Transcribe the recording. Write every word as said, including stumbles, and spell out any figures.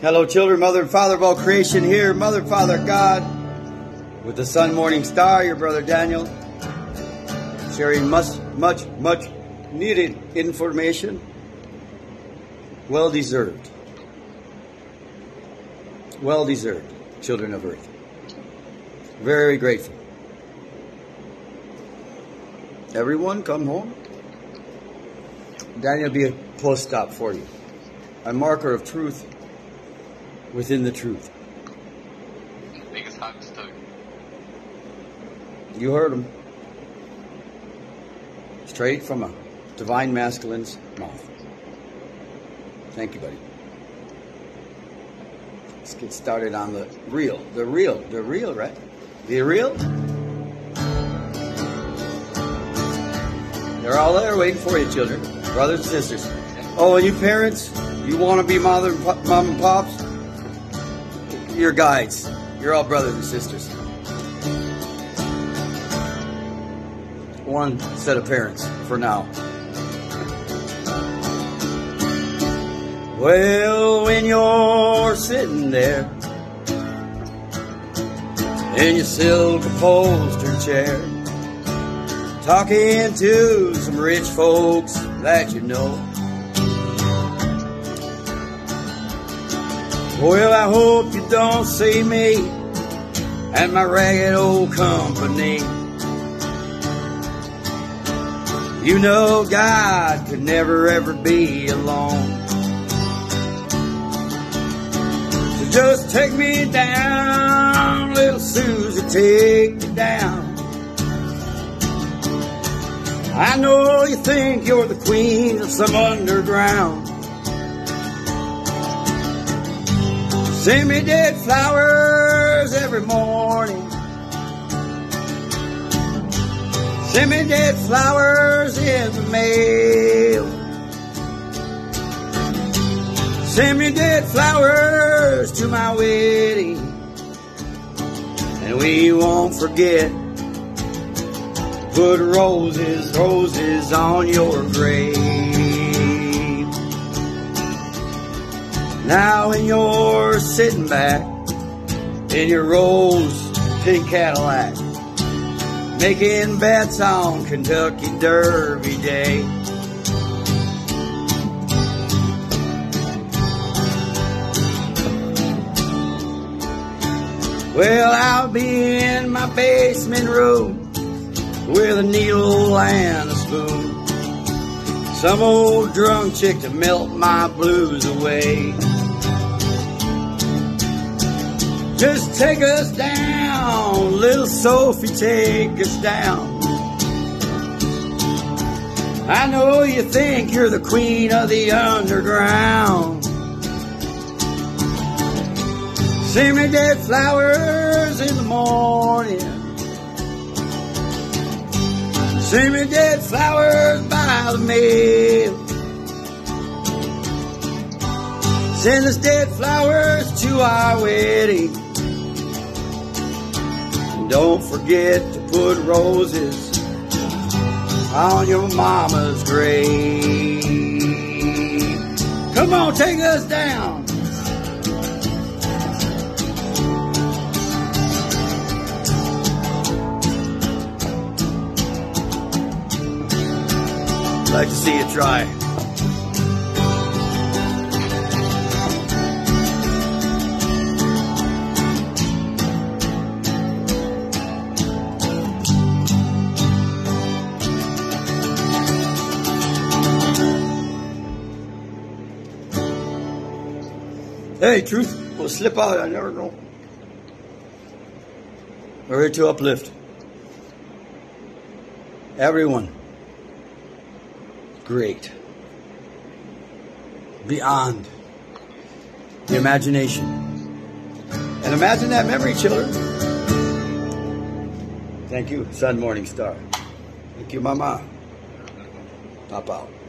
Hello, children, mother and father of all creation here. Mother, Father, God, with the sun, morning star, your brother Daniel, sharing much, much, much needed information. Well deserved. Well deserved, children of earth. Very grateful. Everyone come home. Daniel will be a post stop for you. A marker of truth within the truth. Biggest hugs too. You heard him. Straight from a divine masculine's mouth. Thank you, buddy. Let's get started on the real, the real, the real, right? The real? They're all there waiting for you, children, brothers and sisters. Oh, and you parents, you want to be mother and pop, mom and pops? Your guides. You're all brothers and sisters. One set of parents for now. Well, when you're sitting there in your silk upholstered chair, talking to some rich folks that you know, well, I hope you don't see me and my ragged old company. You know God could never ever be alone. So just take me down, little Susie, take me down. I know you think you're the queen of some underground. Send me dead flowers every morning. Send me dead flowers in the mail. Send me dead flowers to my wedding, and we won't forget. Put roses, roses on your grave. Now when you're sitting back in your rose pink Cadillac, making bets on Kentucky Derby Day. Well, I'll be in my basement room with a needle and a spoon, some old drunk chick to melt my blues away. Just take us down, little Sophie, take us down. I know you think you're the queen of the underground. Send me dead flowers in the morning. Send me dead flowers by the mail. Send us dead flowers to our wedding. Don't forget to put roses on your mama's grave. Come on, take us down. I'd like to see you try. Hey, truth will slip out, I never know. We're here to uplift everyone. Great. Beyond the imagination. And imagine that memory, children. Thank you, sun, morning star. Thank you, mama. Pop out.